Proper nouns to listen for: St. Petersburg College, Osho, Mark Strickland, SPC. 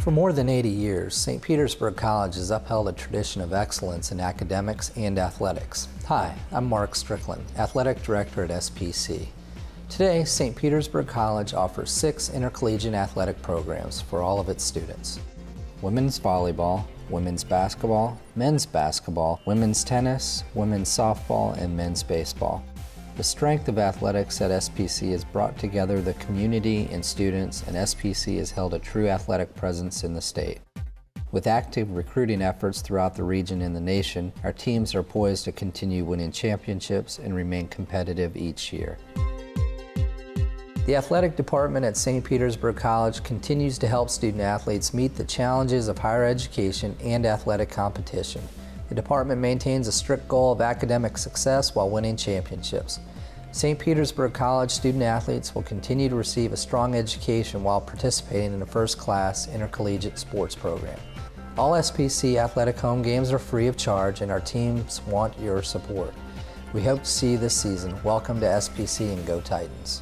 For more than 80 years, St. Petersburg College has upheld a tradition of excellence in academics and athletics. Hi, I'm Mark Strickland, Athletic Director at SPC. Today, St. Petersburg College offers 6 intercollegiate athletic programs for all of its students: women's volleyball, women's basketball, women's tennis, women's softball, and men's baseball. The strength of athletics at SPC has brought together the community and students, and SPC has held a true athletic presence in the state. With active recruiting efforts throughout the region and the nation, our teams are poised to continue winning championships and remain competitive each year. The athletic department at St. Petersburg College continues to help student athletes meet the challenges of higher education and athletic competition. The department maintains a strict goal of academic success while winning championships. St. Petersburg College student-athletes will continue to receive a strong education while participating in a first-class intercollegiate sports program. All SPC athletic home games are free of charge, and our teams want your support. We hope to see you this season. Welcome to SPC and Go Titans!